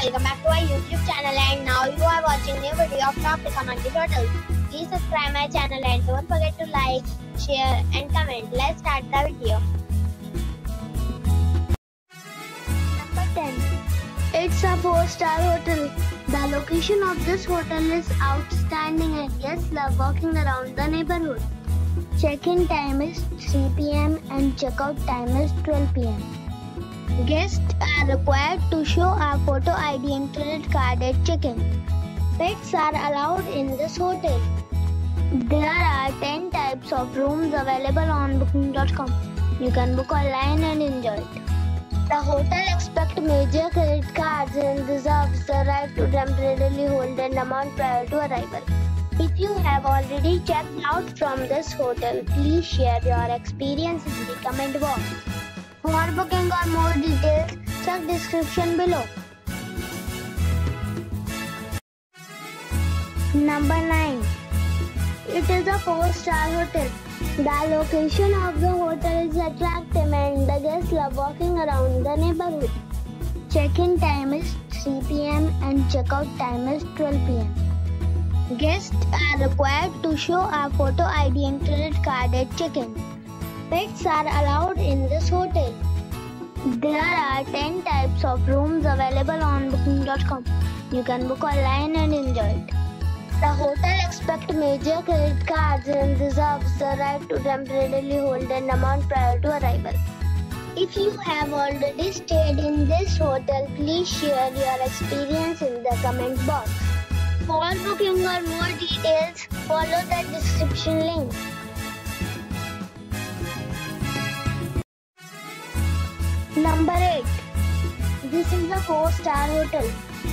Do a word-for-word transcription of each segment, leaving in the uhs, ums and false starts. Welcome back to our YouTube channel, and now you are watching new video of Top Recommended Hotels. Please subscribe my channel and don't forget to like, share and comment. Let's start the video. Number ten. It's a four star hotel. The location of this hotel is outstanding and guests love walking around the neighborhood. Check-in time is three p m and check-out time is twelve p m Guests are required to show a photo I D and credit card at check-in. Pets are allowed in this hotel. There are ten types of rooms available on booking dot com. You can book online and enjoy it. The hotel accepts major credit cards and reserves the right to temporarily hold an amount prior to arrival. If you have already checked out from this hotel, please share your experience in the comment box. For booking or more details, check description below. Number nine. It is a four star hotel. The location of the hotel is attractive and the guests love walking around the neighborhood. Check-in time is three p m and check-out time is twelve p m Guests are required to show a photo I D and credit card at check-in. Pets are allowed in this hotel. There are ten types of rooms available on booking dot com. You can book online and enjoy it. The hotel accepts major credit cards and reserves the right to temporarily hold an amount prior to arrival. If you have already stayed in this hotel, please share your experience in the comment box. For booking or more details, follow the description link. Number eight. This is a four star hotel.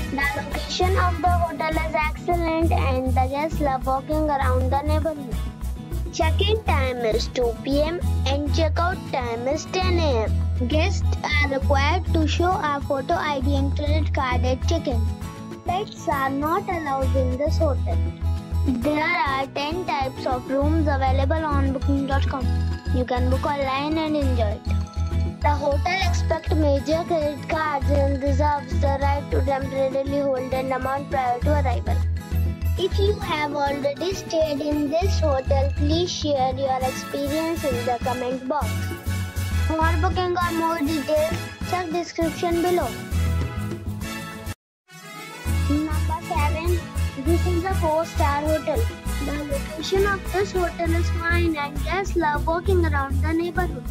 The location of the hotel is excellent and the guests love walking around the neighborhood. Check-in time is two p m and check-out time is ten a m Guests are required to show a photo I D and credit card at check-in. Pets are not allowed in this hotel. There are ten types of rooms available on booking dot com. You can book online and enjoy it. The hotel accepts major credit cards and reserves the right to temporarily hold an amount prior to arrival. If you have already stayed in this hotel, please share your experience in the comment box. For booking or more details, check description below. Number seven. This is a four star hotel. The location of this hotel is fine and guests love walking around the neighborhood.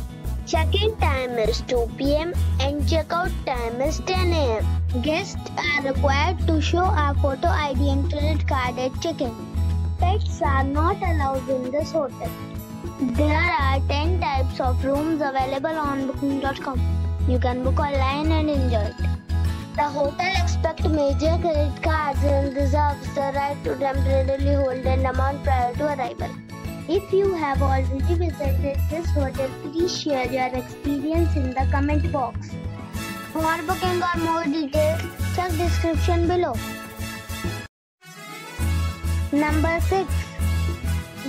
Check-in time is two p m and check-out time is ten a m Guests are required to show a photo I D and credit card at check-in. Pets are not allowed in this hotel. There are ten types of rooms available on booking dot com. You can book online and enjoy it. The hotel accepts major credit cards and reserves the right to temporarily hold an amount prior to arrival. If you have already visited this hotel, please share your experience in the comment box. For booking or more details, check description below. Number six.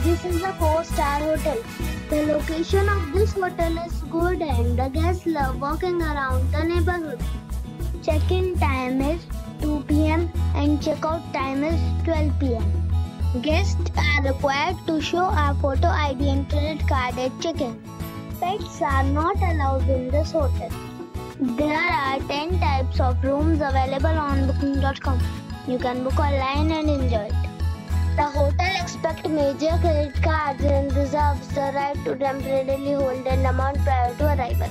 This is a four star hotel. The location of this hotel is good and the guests love walking around the neighborhood. Check-in time is two p m and check-out time is twelve p m Guests are required to show a photo I D and credit card at check-in. Pets are not allowed in this hotel. There are ten types of rooms available on booking dot com. You can book online and enjoy it. The hotel accepts major credit cards and reserves the right to temporarily hold an amount prior to arrival.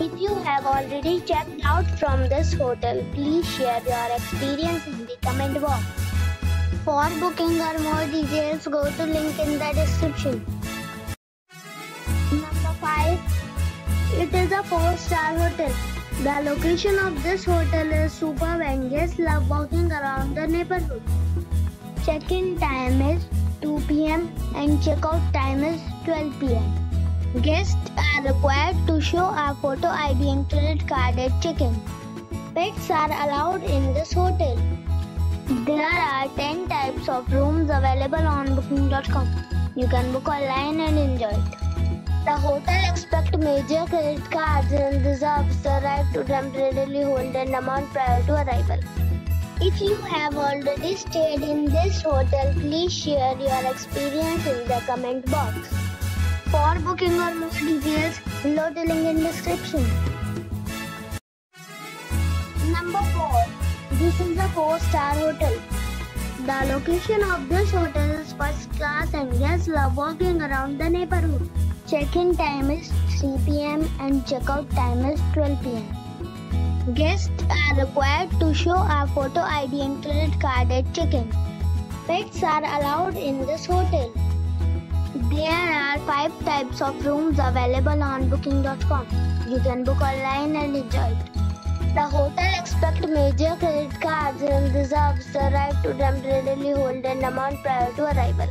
If you have already checked out from this hotel, please share your experience in the comment box. For booking or more details, go to link in the description. Number five. It is a four star hotel. The location of this hotel is superb and guests love walking around the neighborhood. Check-in time is two p m and check-out time is twelve p m Guests are required to show a photo I D and credit card at check-in. Pets are allowed in this hotel. There are ten types of rooms available on booking dot com. You can book online and enjoy it. The hotel accepts major credit cards and reserves the right to temporarily hold an amount prior to arrival. If you have already stayed in this hotel, please share your experience in the comment box. For booking or more details, below the link in description. Number four. This is a four-star hotel. The location of this hotel is first class and guests love walking around the neighborhood. Check-in time is three p m and check-out time is twelve p m Guests are required to show a photo I D and credit card at check-in. Pets are allowed in this hotel. There are five types of rooms available on booking dot com. You can book online and enjoy it. The hotel accepts major credit cards and reserves the right to temporarily hold an amount prior to arrival.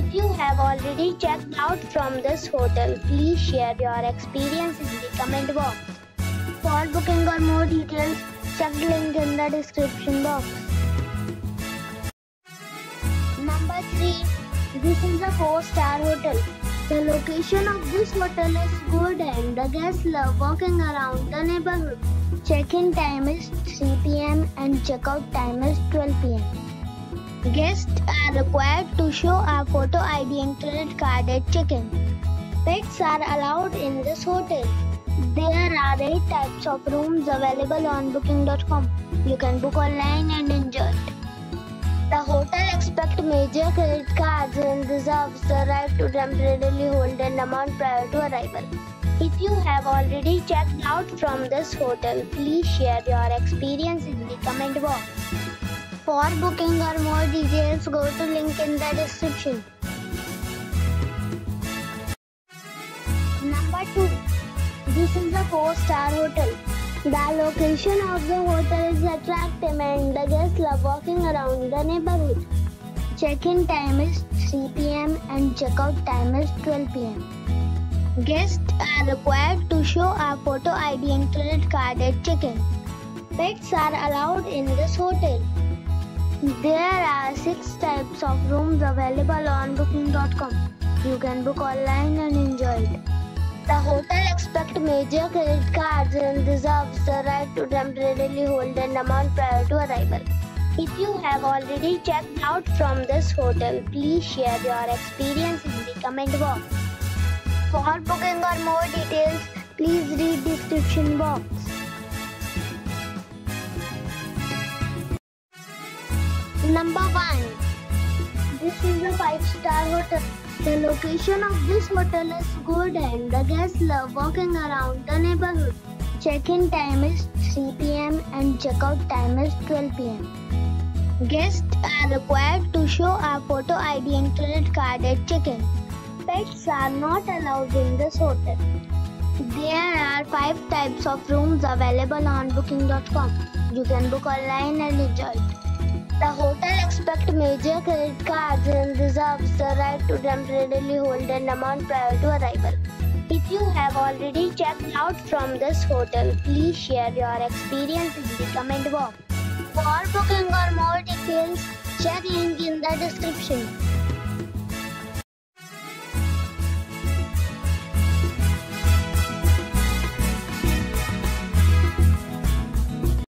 If you have already checked out from this hotel, please share your experience in the comment box. For booking or more details, check the link in the description box. Number three. This is a four-star hotel. The location of this hotel is good and the guests love walking around the neighborhood. Check-in time is three p m and check-out time is twelve p m Guests are required to show a photo I D and credit card at check-in. Pets are allowed in this hotel. There are eight types of rooms available on booking dot com. You can book online and enjoy it. The hotel accepts major credit cards and reserves the right to temporarily hold an amount prior to arrival. If you have already checked out from this hotel, please share your experience in the comment box. For booking or more details, go to link in the description. Number two. This is a four-star hotel. The location of the hotel is attractive and the guests love walking around the neighborhood. Check-in time is three p m and check-out time is twelve p m Guests are required to show a photo I D and credit card at check-in. Pets are allowed in this hotel. There are six types of rooms available on booking dot com. You can book online and enjoy it. The hotel accepts major credit cards and reserves the right to temporarily hold an amount prior to arrival. If you have already checked out from this hotel, please share your experience in the comment box. For booking or more details, please read description box. Number one. This is a five-star hotel. The location of this hotel is good and the guests love walking around the neighborhood. Check-in time is three p m and check-out time is twelve p m Guests are required to show a photo I D and credit card at check-in. Pets are not allowed in this hotel. There are five types of rooms available on booking dot com. You can book online and enjoy it. The hotel accepts major credit cards and reserves the right to temporarily hold an amount prior to arrival. If you have already checked out from this hotel, please share your experience in the comment box. For booking or more details, check link in the description.